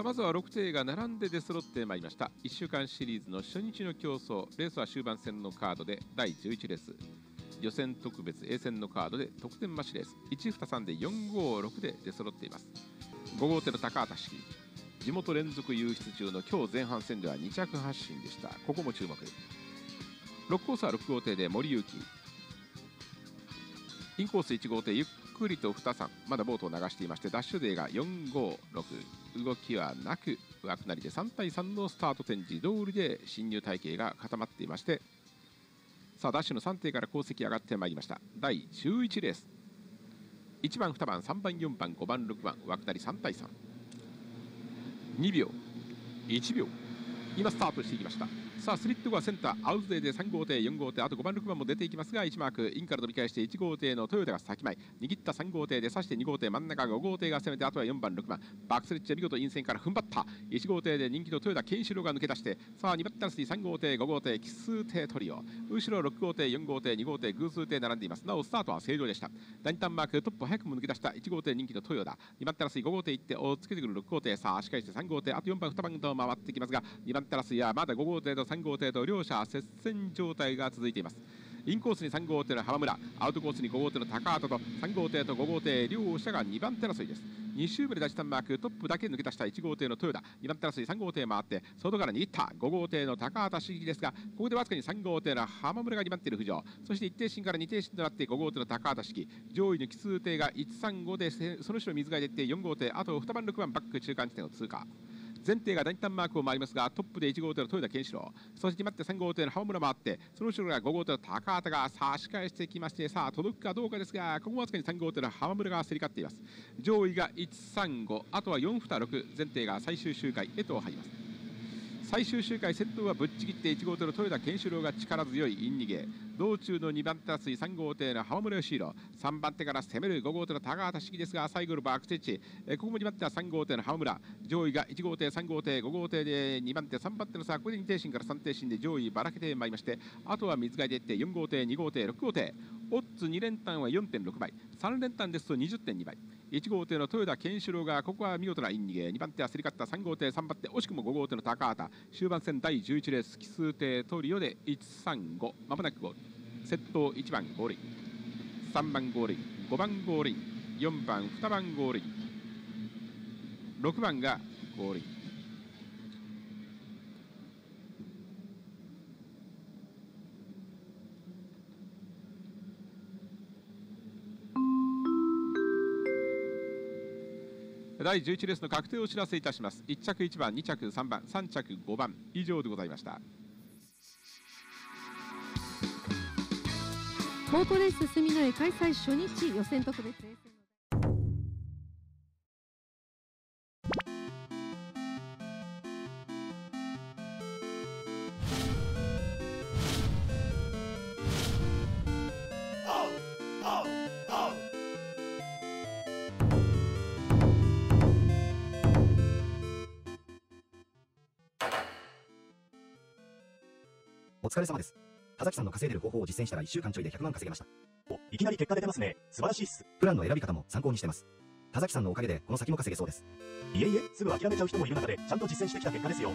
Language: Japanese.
さあまずは6艇が並んで出揃ってまいりました。1週間シリーズの初日の競争、レースは終盤戦のカードで第11レース、予選特別 A 戦のカードで得点増しレース、1、2、3で4、5、6で出揃っています。5号艇の高畑式、地元連続優出中の今日前半戦では2着発進でした。ここも注目。6コースは6号艇で森行、インコース1号艇ゆっくりと2、3、まだボートを流していまして、ダッシュデーが4、5、6、動きはなく枠なりで3対3のスタート展示通りで進入体系が固まっていまして、さあダッシュの3艇から功績上がってまいりました。第11レース、1番2番3番4番5番6番枠なり3対3、2秒1秒、今スタートしていきました。さあスリット後はセンターアウズデーで3号艇4号艇あと5番6番も出ていきますが、1マークインから飛び返して1号艇のトヨタが先前握った、3号艇で刺して2号艇真ん中5号艇が攻めて、あとは4番6番バックスリッチで見事陰線から踏ん張った。1号艇で人気のトヨタケンシロウが抜け出して、さあ2番タンスに3号艇5号艇奇数艇トリオ、後ろ6号艇4号艇2号艇偶数艇並んでいます。なおスタートは正常でした。第2ターンマークトップ早くも抜け出した1号艇人気のトヨタ、2番タンスに5号艇行って追っつけてくる6号艇、さあ足返して3号艇あと4番2番と回ってきますが、2番タンスにはまだ5号艇と3号艇と両者接戦状態が続いています。インコースに3号艇の浜村、アウトコースに5号艇の高畑と3号艇と5号艇両者が2番手争いです。2周目で出したマークトップだけ抜け出した1号艇の豊田、2番手争い3号艇回って外から握った5号艇の高畑茂樹ですが、ここでわずかに3号艇の浜村が2番手で浮上、そして1艇進から2艇進となって5号艇の高畑茂樹、上位の奇数艇が135でその後ろ水が出て4号艇あと2番6番バック中間地点を通過。前艇が第2ターンマークを回りますが、トップで1号艇の豊田健志郎、そして待って3号艇の浜村回って、その後ろが5号艇の高畑が差し返してきまして、さあ届くかどうかですが、ここもわずかに3号艇の浜村が競り勝っています。上位が135あとは426、前艇が最終周回へと入ります。最終周回先頭はぶっちぎって1号艇の豊田健志郎が力強いイン逃げ、道中の2番手争い3号艇の浜村義弘、3番手から攻める5号艇の高畑式ですが、最後のバックステッチ、ここも2番手は3号艇の浜村、上位が1号艇3号艇5号艇で2番手3番手の差、ここで2艇進から3艇進で上位ばらけてまいりまして、あとは水が出て4号艇2号艇6号艇、オッズ2連単は 4.6 倍、3連単ですと 20.2 倍。1号艇の豊田健志郎がここは見事なイン逃げ、2番手は競り勝った3号艇3番手、惜しくも5号艇の高畑、終盤戦第11レース奇数艇トリオで135、まもなくゴール、先頭1番ゴールイン、3番ゴールイン、5番ゴールイン、4番2番ゴールイン、6番がゴールイン、第11レースの確定をお知らせいたします。1着1番、2着3番、3着5番、以上でございました。ボートレース住之江開催初日予選特別レース。お疲れ様です。田崎さんの稼いでる方法を実践したら1週間ちょいで100万稼げました。お、いきなり結果出てますね。素晴らしいっす。プランの選び方も参考にしてます。田崎さんのおかげでこの先も稼げそうです。いえいえ、すぐ諦めちゃう人もいる中で、ちゃんと実践してきた結果ですよ。